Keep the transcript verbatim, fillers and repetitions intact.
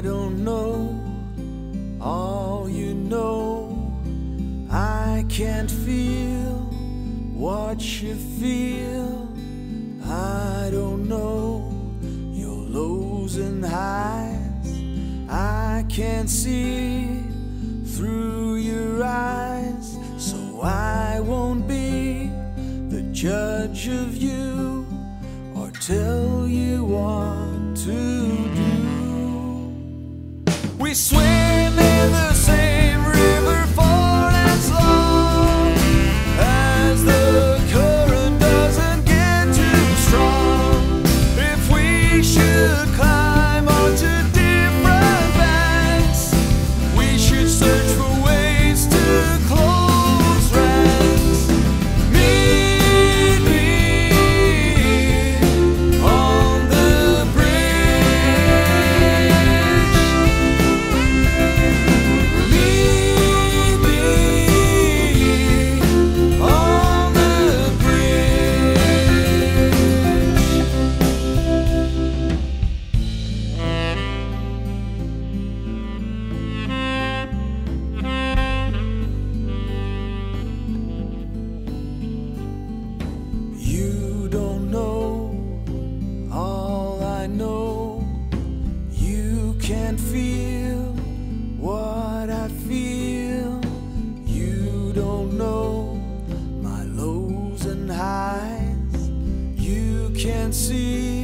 I don't know all you know. I can't feel what you feel. I don't know your lows and highs. I can't see through your eyes, so I won't be the judge of you or tell you what to do. We swim in the same river for as long as the current doesn't get too strong. If we should climb onto different banks, we should search for ways to close. Can't feel what I feel. You don't know my lows and highs. You can't see